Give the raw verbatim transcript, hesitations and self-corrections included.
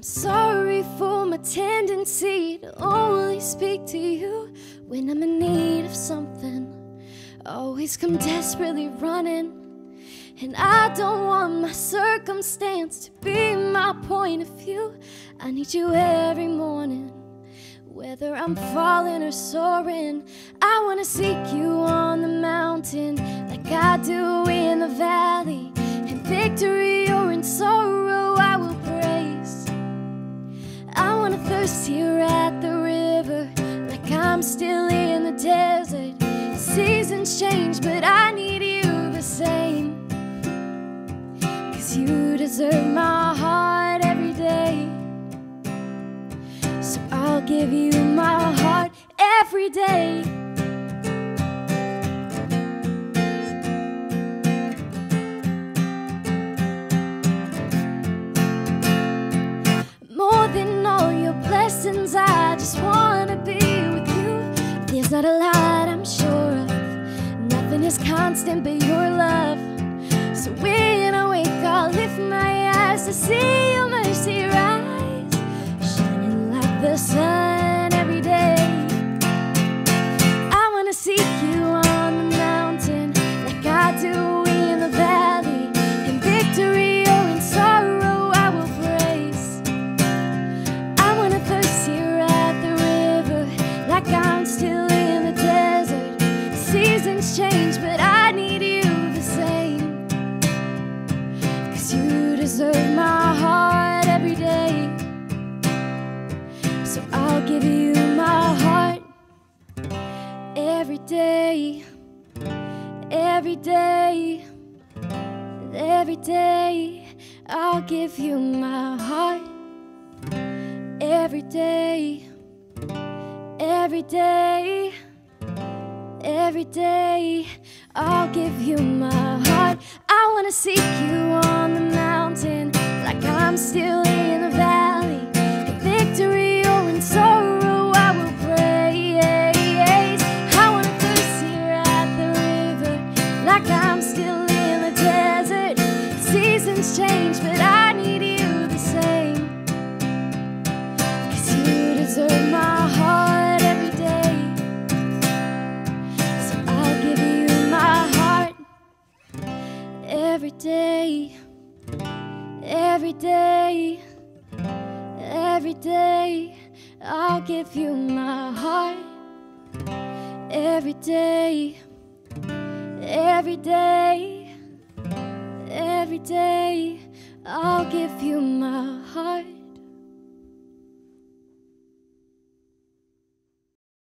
Sorry for my tendency to only speak to you when I'm in need of something. I always come desperately running, and I don't want my circumstance to be my point of view. I need you every morning, whether I'm falling or soaring. I want to seek you on the mountain like I do in the valley. In victory or in sorrow, I will praise. I want to thirst here at the river like I'm still in the desert. Seasons change, but I need you the same, 'cause you deserve my heart every day. So I'll give you my heart every day. Blessings, I just wanna be with you. There's not a lot I'm sure of, nothing is constant but your love. So when I wake, I'll lift my eyes to see your mercy rise, shining like the sun every day. I wanna seek you on the mountain like I do in the valley. In victory or in sorrow, I'm still in the desert. Seasons change, but I need you the same, 'cause you deserve my heart every day. So I'll give you my heart every day. Every day. Every day. I'll give you my heart every day. Every day, every day, I'll give you my heart. I want to seek you on the mountain like I'm still in the valley. In victory or in sorrow, I will praise. I want to thirst here at the river like I'm still in the desert. Seasons change, but I need you the same, 'cause you deserve my heart. Every day, every day, every day, I'll give you my heart. Every day, every day, every day, I'll give you my heart.